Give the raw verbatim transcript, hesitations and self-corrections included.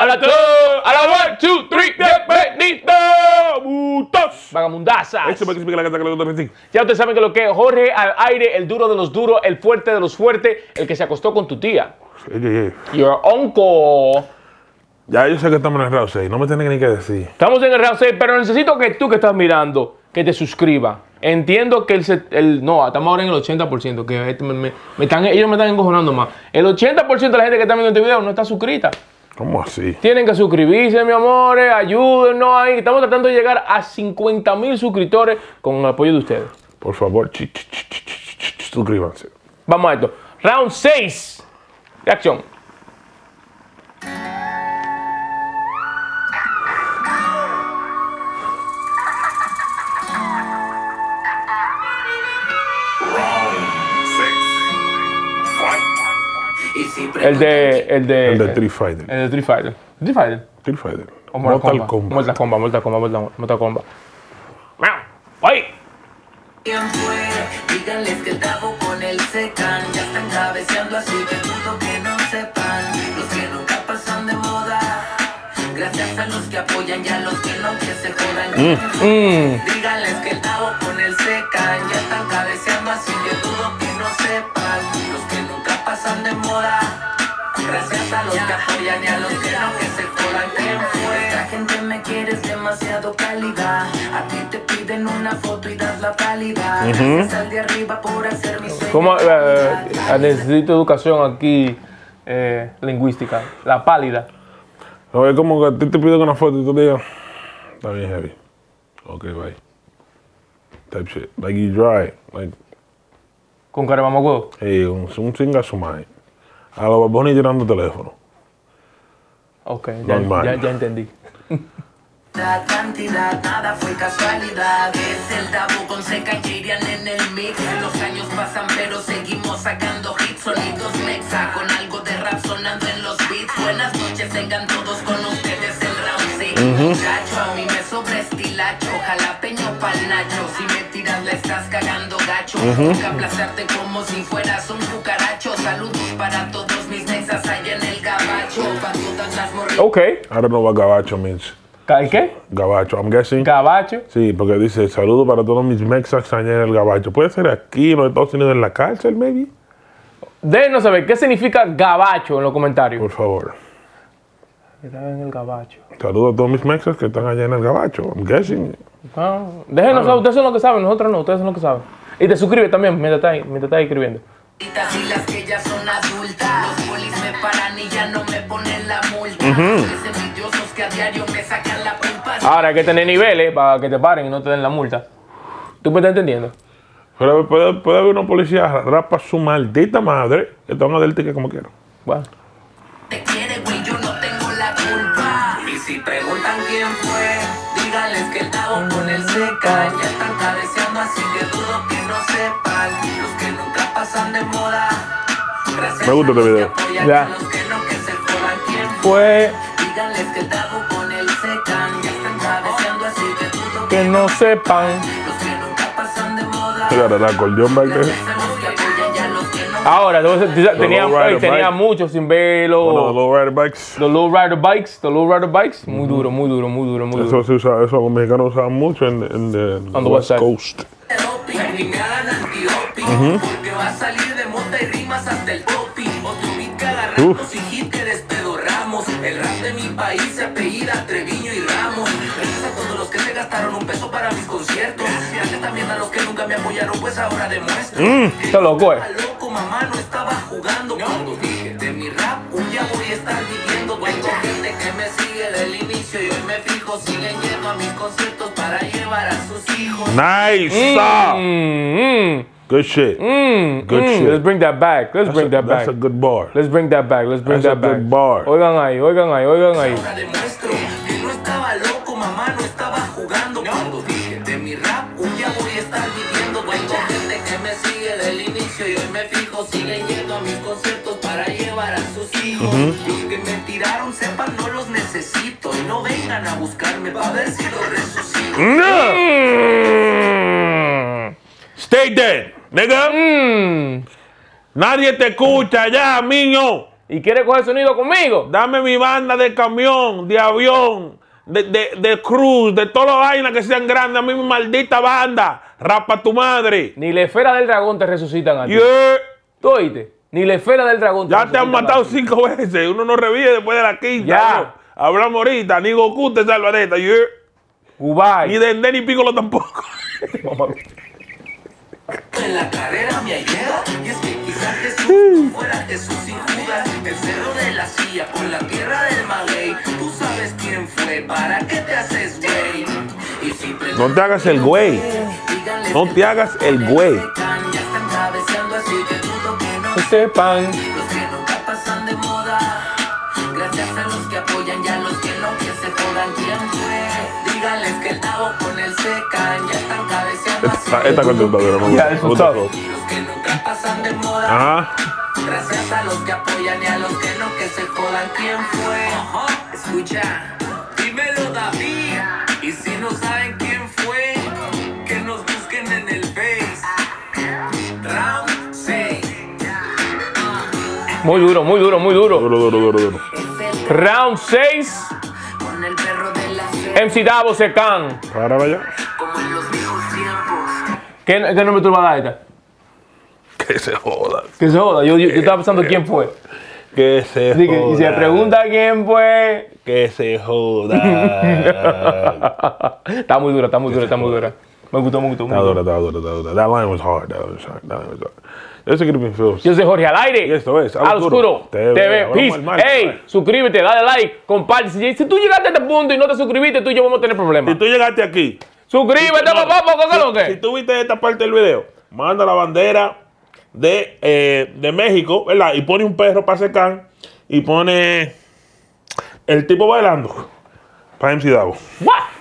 A la dos, a la one, two, three, bienvenidos, vagamundazas. Ya ustedes saben que lo que es Jorge al aire, el duro de los duros, el fuerte de los fuertes, el que se acostó con tu tía. Yeah, yeah. Your uncle. Ya yo sé que estamos en el round seis, no me tienen ni que decir. Estamos en el round seis, pero necesito que tú que estás mirando, que te suscribas. Entiendo que el, el... No, estamos ahora en el ochenta por ciento, que este me, me, me están, ellos me están encojonando más. El ochenta por ciento de la gente que está viendo este video no está suscrita. ¿Cómo así? Tienen que suscribirse, mi amores, ayúdennos ahí. Estamos tratando de llegar a cincuenta mil suscriptores con el apoyo de ustedes. Por favor, ch -ch -ch -ch -ch -ch suscríbanse. Vamos a esto. round seis. De acción. El de, el de... El de Trifider. El de Trifider. Trifider. Trifider. O Mortal Kombat. Mortal Kombat, Mortal Kombat, Mortal Kombat. Mortal Kombat. ¡Ay! Díganles que Davo con el C Kan. Ya están cabeceando así que dudo que no sepan. Los que nunca pasan de moda. Gracias a los que apoyan y a los que no que se jodan. Díganles que Davo con el C Kan. Ya están cabeceando así que dudo que no sepan. Los que nunca pasan de moda. Gracias a los que apoyan y a los que no que se jodan. ¿Quién fue? Esta gente me quiere, es demasiado cálida. A ti te piden una foto y das la pálida. Sal de arriba por hacer mis sueños. ¿Cómo? Eh, necesito educación aquí eh, lingüística. La pálida. No, es como que a ti te piden una foto y tú te digas, está bien heavy. Ok, bye. Type shit. Like you dry. Like... ¿Con caramagüevo? Hey, un, un chingazo más. A los babones llenando teléfono. Ok, ya, ya, ya entendí. La cantidad, nada fue casualidad. Es el Davo con Seca y irían en el mix. Los años pasan pero seguimos sacando hits. Solitos mexa con algo de rap sonando en los beats. Buenas noches, vengan todos con ustedes el round seis. Gacho, a mí me sobreestilacho. Jalapeño pa'l nacho. Si me tiras la estás cagando gacho. Nunca aplazarte como si fueras un cucaracho. Saludos para todos mis nexas allá en el gabacho. Pa' todas las morritas. Ok. I don't know what gabacho means. ¿El qué? Gabacho, I'm guessing. ¿Gabacho? Sí, porque dice, saludo para todos mis mexas allá en el gabacho. ¿Puede ser aquí, en los Estados Unidos, en la cárcel, maybe? Déjenos saber, ¿qué significa gabacho en los comentarios? Por favor. Están en el gabacho. Saludo a todos mis mexas que están allá en el gabacho, I'm guessing. Ah, déjenos saber, ustedes son los que saben, nosotros no, ustedes son los que saben. Y te suscribes también, mientras estás escribiendo. Y las que ya son adultas, los polis me paran y ya no me ponen la multa. Que a diario me sacan la pulpa. Ahora hay que tener niveles para que te paren y no te den la multa. ¿Tú me estás entendiendo? Pero puede, puede haber una policía rapa su maldita madre que te van a dar el ticket como quieran. Bueno. Te quiere, güey, yo no tengo la culpa. Y si preguntan quién fue, díganles que el Davo con el C Kan. Ya están cabeceando, así que dudo que no sepan. Los que nunca pasan de moda. Gracias. Me gusta este video. Ya. Los que no que se jodan quién fue. Díganles que el Davo con el C Kan. Ya están cabeceando así que dudo que no sepan. Los que nunca pasan de moda. Claro, el acordeón va a creer. Ahora, entonces, tenía, hey, tenía mucho sin ver los... Bueno, los low rider bikes. Los low rider bikes, los low rider bikes. Muy duro, muy duro, muy duro, muy duro. Eso se usa, eso los mexicanos usaban mucho en, en the, On the West Coast. Porque va a salir de monta y rimas hasta el topi. O tu mica agarramos y hit despedorramos. El rap de mi país se apellida Treviño y Ramos. Gracias a todos los que se gastaron un peso para mis conciertos. Gracias también a los que nunca me apoyaron, pues ahora demuestro. Está loco, eh. Mamá no estaba jugando cuando dije de mi rap un día voy a estar viviendo. Tengo gente que me sigue desde el inicio y hoy me fijo. Siguen yendo a mis conciertos para llevar a sus hijos. Nice. Mm, mm, good shit. Mm, good mm, shit. Let's bring that back. Let's that's bring a, that back. That's a good bar. Let's bring that back. Let's bring that's that a back. Good bar. Oigan ahí, oigan ahí, oigan ahí. Ahora demuestro que no estaba loco, mamá no estaba jugando cuando dije de mi rap un día voy a estar viviendo. Tengo gente que me sigue desde el inicio y hoy me fijo. Siguen yendo a mis conciertos para llevar a sus hijos. Uh-huh. Los que me tiraron, sepan, no los necesito. Y no vengan a buscarme para ver si los resucito. No. Stay dead, nigga. Mm. Nadie te escucha ya, miño. y quiere coger sonido conmigo. Dame mi banda de camión, de avión, de, de, de cruz, de todas las vainas que sean grandes. A mí mi maldita banda, rapa tu madre. Ni la esfera del dragón te resucitan a ti. Yeah. ¿Tú oíste? Ni la esfera del dragón te Ya te han matado cinco veces. Uno no revive después de la quinta. Ya. Bro. Hablamos ahorita. Ni Goku te salva de esta. Yeah. Ubay. Ni Dende ni Piccolo tampoco. En la carrera me ayuda y es que quizás Jesús fuera Jesús sin Judas, el cerro de la silla por la tierra del maguey. Tú sabes quién fue, para qué te haces güey. Y si no te hagas el güey, no te hagas el güey. Este pan. Los que nunca pasan de moda, gracias a los que apoyan y a los que no, que se jodan. ¿Quién fue? Díganles que el Davo con el C Kan ya están cabeceando así. Esta, esta contentadora, ¿no? Ya, eso está. Los que nunca pasan de moda, ajá, gracias a los que apoyan y a los que no, que se jodan. ¿Quién fue? Ajá. Escucha, dímelo David. Y si no saben quién fue, que nos busquen en el Face. Round. Muy duro, muy duro, muy duro. Duro, duro, duro, duro. Round seis. Con el perro de la M C Davo, C Kan. Para allá. Como en los viejos tiempos. ¿Qué, qué nombre tú vas a dar esta? Que se joda. Que se joda. Yo, yo, yo estaba pensando quién fue. Que se Así joda. Y se pregunta quién fue. Que se joda. Está muy dura, está muy dura, está muy dura. Me gustó, me gustó. Está dura, está dura, está dura. That line was hard, that line was hard, that line was hard. Yo soy Jorge Al Aire. Y esto es Al Oscuro T V. Peace. Hey, suscríbete, dale like, comparte. Si tú llegaste a este punto y no te suscribiste, tú y yo vamos a tener problemas. Si tú llegaste aquí, suscríbete, papá, porque lo que. Si tú viste esta parte del video, manda la bandera de, eh, de México, ¿verdad? Y pone un perro para C Kan y pone el tipo bailando para M C Davo. ¿What?